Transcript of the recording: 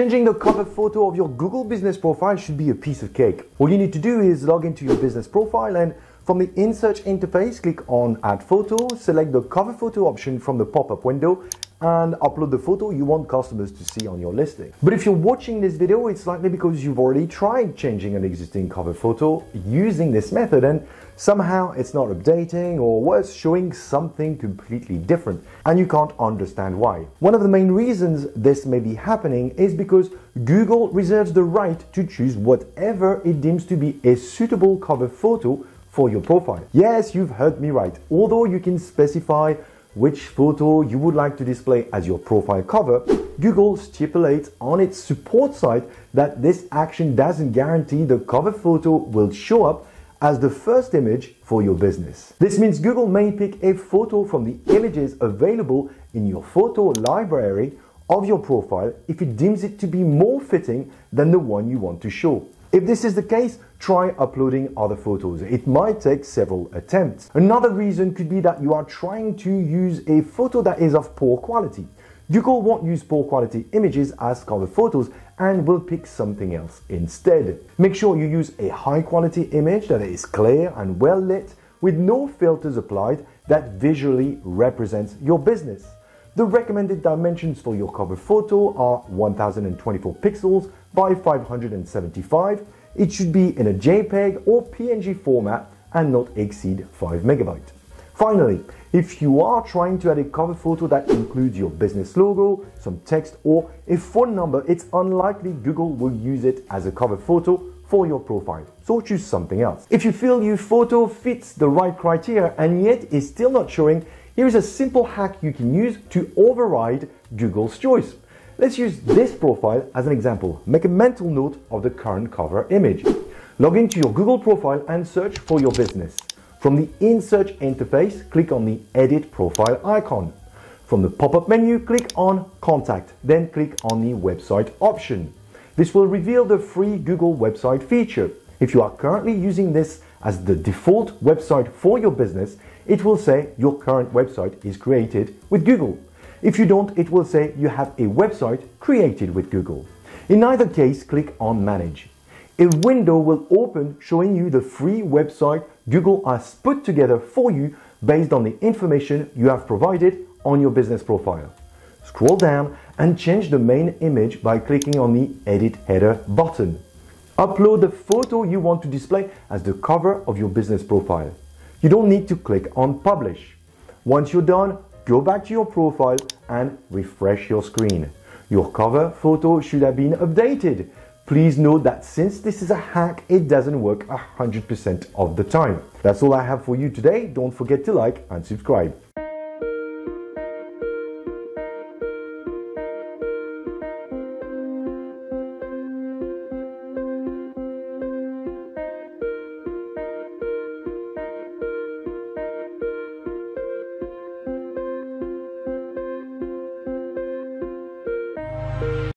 Changing the cover photo of your Google business profile should be a piece of cake. All you need to do is log into your business profile and from the in-search interface, click on Add Photo, select the cover photo option from the pop-up window and upload the photo you want customers to see on your listing. But if you're watching this video, it's likely because you've already tried changing an existing cover photo using this method and somehow it's not updating, or worse, showing something completely different, and you can't understand why. One of the main reasons this may be happening is because Google reserves the right to choose whatever it deems to be a suitable cover photo for your profile. Yes, you've heard me right. Although you can specify which photo you would like to display as your profile cover, Google stipulates on its support site that this action doesn't guarantee the cover photo will show up as the first image for your business. This means Google may pick a photo from the images available in your photo library of your profile if it deems it to be more fitting than the one you want to show. If this is the case, try uploading other photos. It might take several attempts. Another reason could be that you are trying to use a photo that is of poor quality. Google won't use poor quality images as cover photos and will pick something else instead. Make sure you use a high quality image that is clear and well lit with no filters applied that visually represents your business. The recommended dimensions for your cover photo are 1024 pixels by 575. It should be in a JPEG or PNG format and not exceed 5 MB. Finally, if you are trying to add a cover photo that includes your business logo, some text or a phone number, it's unlikely Google will use it as a cover photo for your profile, so choose something else. If you feel your photo fits the right criteria and yet is still not showing, here is a simple hack you can use to override Google's choice. Let's use this profile as an example. Make a mental note of the current cover image. Log into your Google profile and search for your business. From the in-search interface, click on the Edit Profile icon. From the pop-up menu, click on Contact, then click on the Website option. This will reveal the free Google website feature. If you are currently using this as the default website for your business, it will say your current website is created with Google. If you don't, it will say you have a website created with Google. In either case, click on Manage. A window will open showing you the free website Google has put together for you based on the information you have provided on your business profile. Scroll down and change the main image by clicking on the Edit Header button. Upload the photo you want to display as the cover of your business profile. You don't need to click on Publish. Once you're done, go back to your profile and refresh your screen. Your cover photo should have been updated. Please note that since this is a hack, it doesn't work 100% of the time. That's all I have for you today. Don't forget to like and subscribe.